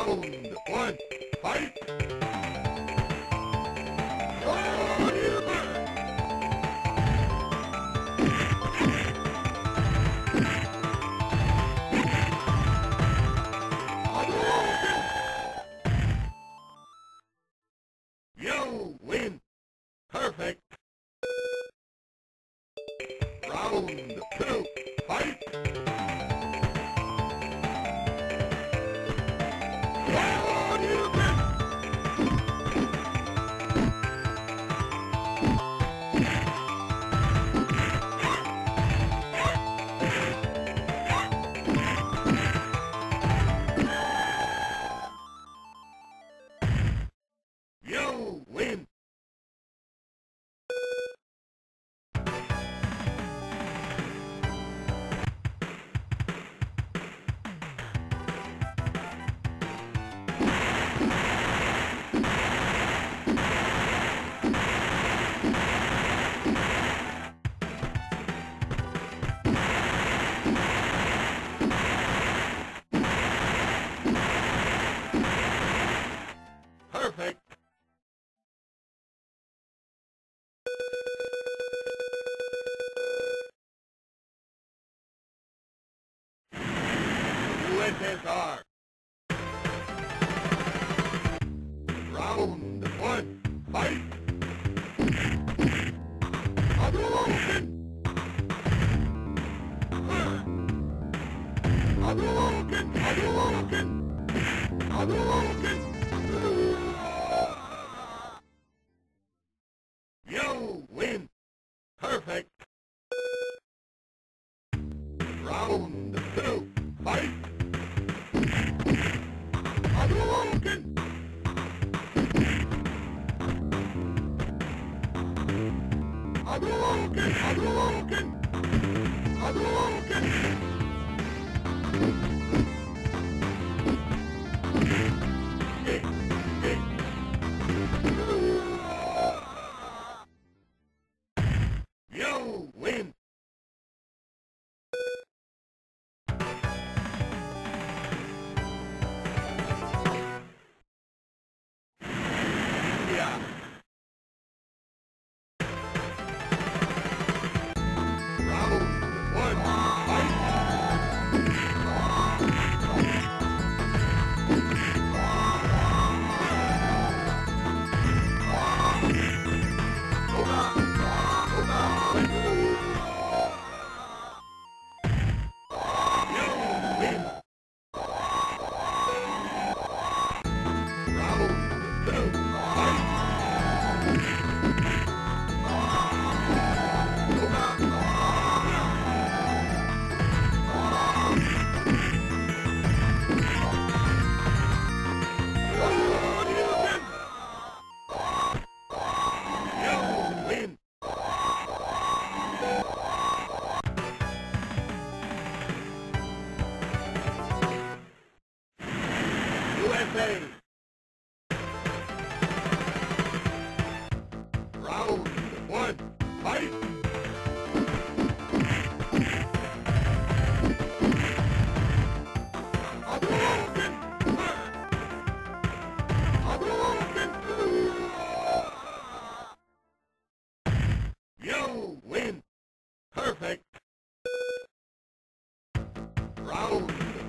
Round one, fight! Are. Round one, fight! You win! Perfect! Round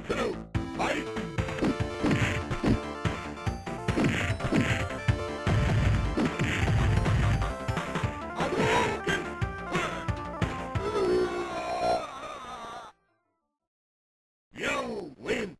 two, fight! You win.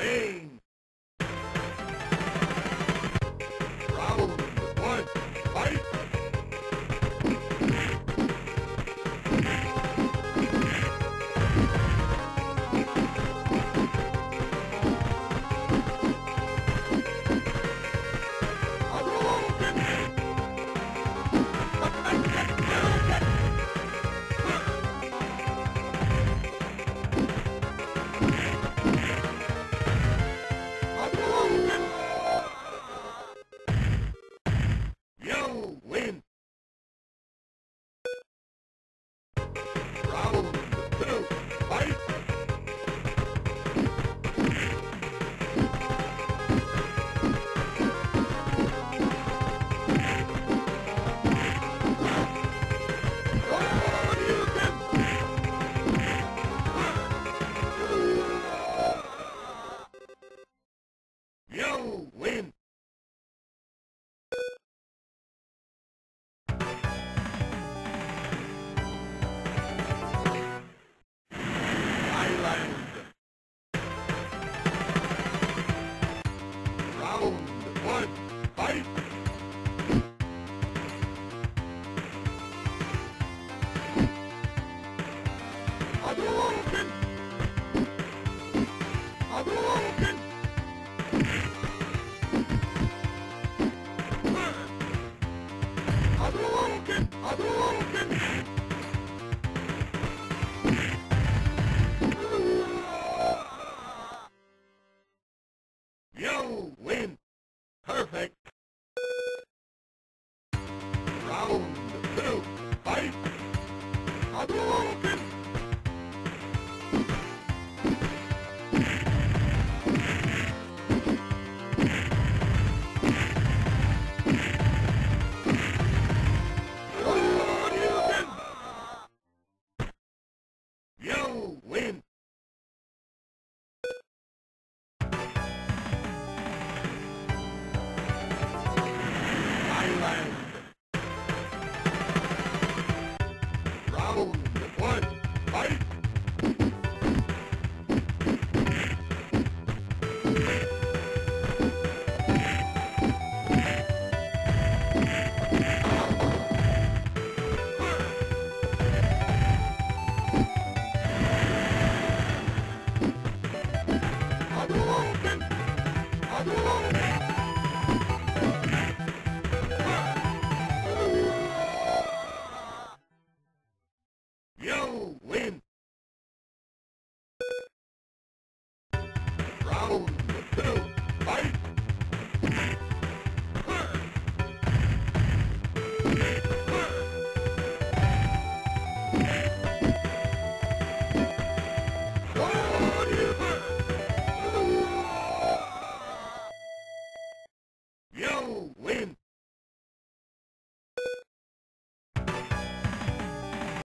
Hey!